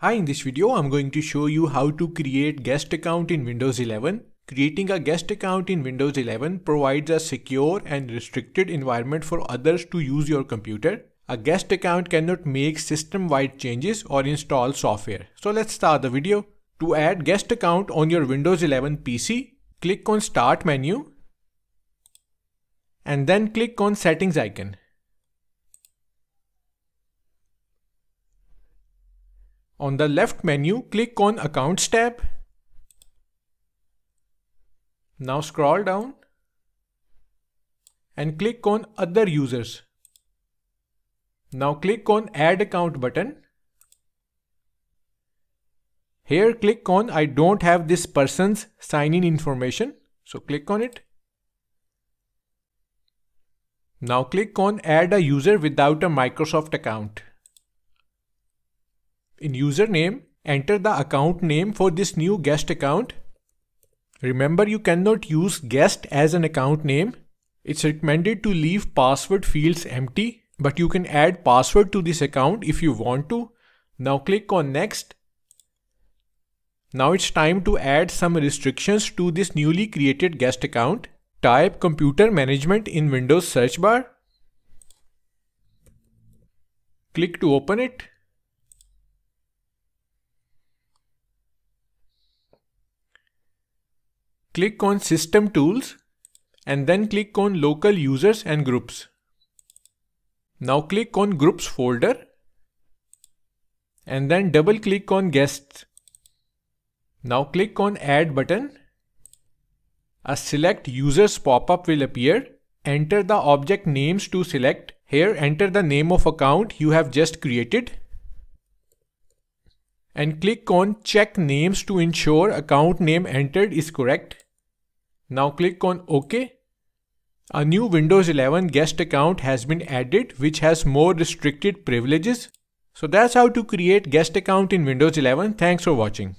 Hi, in this video, I'm going to show you how to create guest account in Windows 11. Creating a guest account in Windows 11 provides a secure and restricted environment for others to use your computer. A guest account cannot make system-wide changes or install software. So let's start the video. To add guest account on your Windows 11 PC, click on Start menu and then click on Settings icon. On the left menu, click on Accounts tab. Now scroll down and click on Other Users. Now click on Add Account button. Here click on I don't have this person's sign-in information. So click on it. Now click on Add a user without a Microsoft account. In username, enter the account name for this new guest account. Remember, you cannot use guest as an account name. It's recommended to leave password fields empty, but you can add password to this account if you want to. Now click on next. Now it's time to add some restrictions to this newly created guest account. Type Computer Management in Windows search bar. Click to open it. Click on System Tools and then click on Local Users and Groups. Now click on Groups folder and then double click on Guests. Now click on Add button. A Select Users pop-up will appear. Enter the object names to select. Here enter the name of account you have just created. And click on Check Names to ensure account name entered is correct. Now click on OK. A new Windows 11 guest account has been added, which has more restricted privileges. So that's how to create guest account in Windows 11. Thanks for watching.